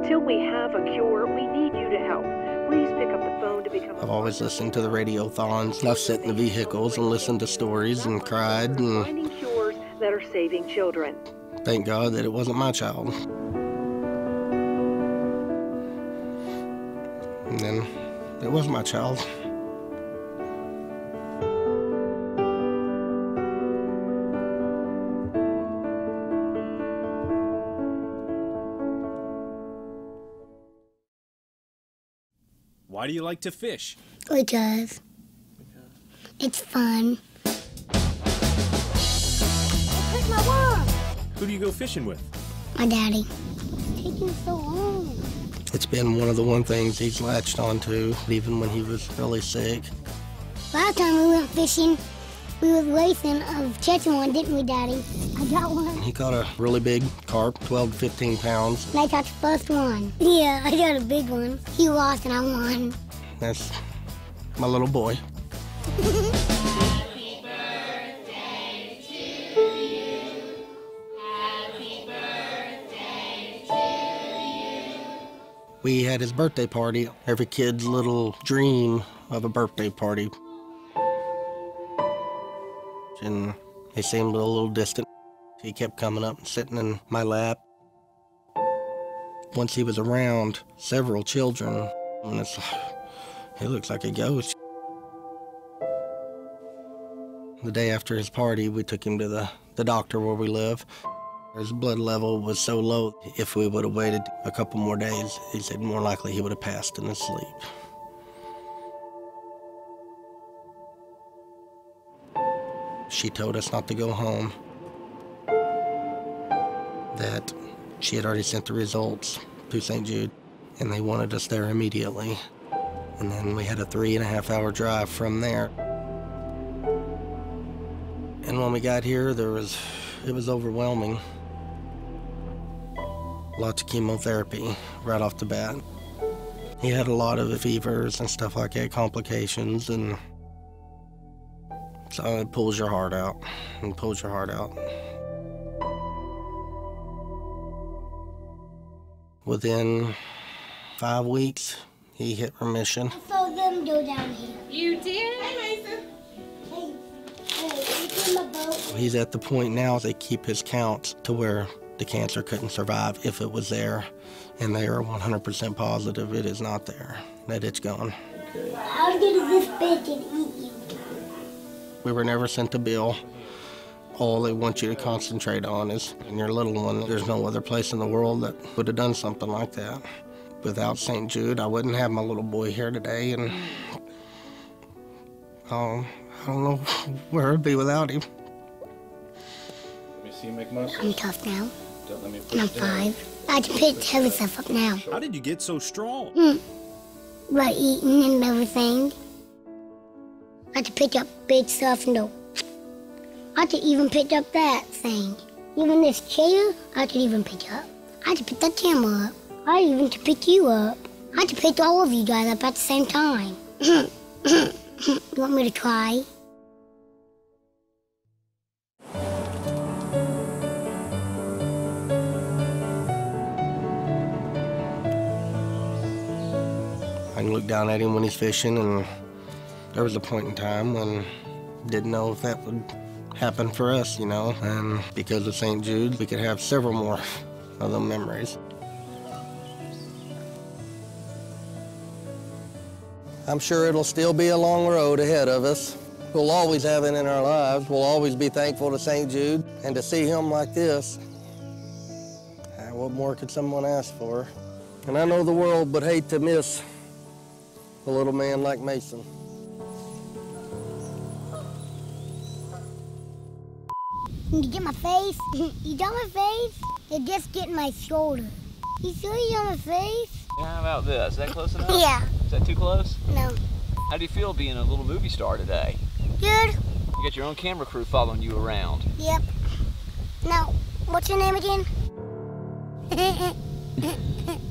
Until we have a cure, we need you to help. Please pick up the phone to become a... I've always listened to the radiothons. I've sat in the vehicles and listened to stories and cried. And finding cures that are saving children. Thank God that it wasn't my child. And then it was my child. Why do you like to fish? Because it's fun. I picked my worm! Who do you go fishing with? My daddy. It's taking so long. It's been one of the things he's latched onto, even when he was really sick. Last time we went fishing, we was racing of catching one, didn't we, Daddy? I got one. He caught a really big carp, 12 to 15 pounds. And I caught the first one. Yeah, I got a big one. He lost and I won. That's my little boy. Happy birthday to you. Happy birthday to you. We had his birthday party, every kid's little dream of a birthday party. And he seemed a little distant. He kept coming up and sitting in my lap. Once he was around several children, and it's like, he looks like a ghost. The day after his party, we took him to the doctor where we live. His blood level was so low, if we would have waited a couple more days, he said more likely he would have passed in his sleep. She told us not to go home, that she had already sent the results to St. Jude, and they wanted us there immediately. And then we had a 3.5 hour drive from there. And when we got here, it was overwhelming. Lots of chemotherapy right off the bat. He had a lot of fevers and stuff like that, complications, and so it pulls your heart out, and pulls your heart out. Within 5 weeks, he hit remission. I saw them go down here. You did? Hi, Mason. Hey, hey, you in my boat? He's at the point now they keep his counts to where the cancer couldn't survive if it was there, and they are 100% positive it is not there, that it's gone. How good is this bitch and eat you? We were never sent a bill. All they want you to concentrate on is your little one. There's no other place in the world that would have done something like that. Without St. Jude, I wouldn't have my little boy here today, and I don't know where I'd be without him. Let me see you make muscles. I'm tough now. Don't let me push I'm down. 5. I can pick heavy stuff up now. How did you get so strong? By eating and everything. I could pick up big stuff and go. I could even pick up that thing. Even this chair, I could even pick up. I could pick that camera up. I even could pick you up. I could pick all of you guys up at the same time. You want me to cry? I can look down at him when he's fishing, and there was a point in time when I didn't know if that would happen for us, you know, and because of St. Jude, we could have several more of those memories. I'm sure it'll still be a long road ahead of us. We'll always have it in our lives. We'll always be thankful to St. Jude, and to see him like this, what more could someone ask for? And I know the world would hate to miss a little man like Mason. You get my face? You got my face? You're just getting my shoulder. You sure you got my face? Yeah, how about this? Is that close enough? Yeah. Is that too close? No. How do you feel being a little movie star today? Good. You got your own camera crew following you around. Yep. Now, what's your name again?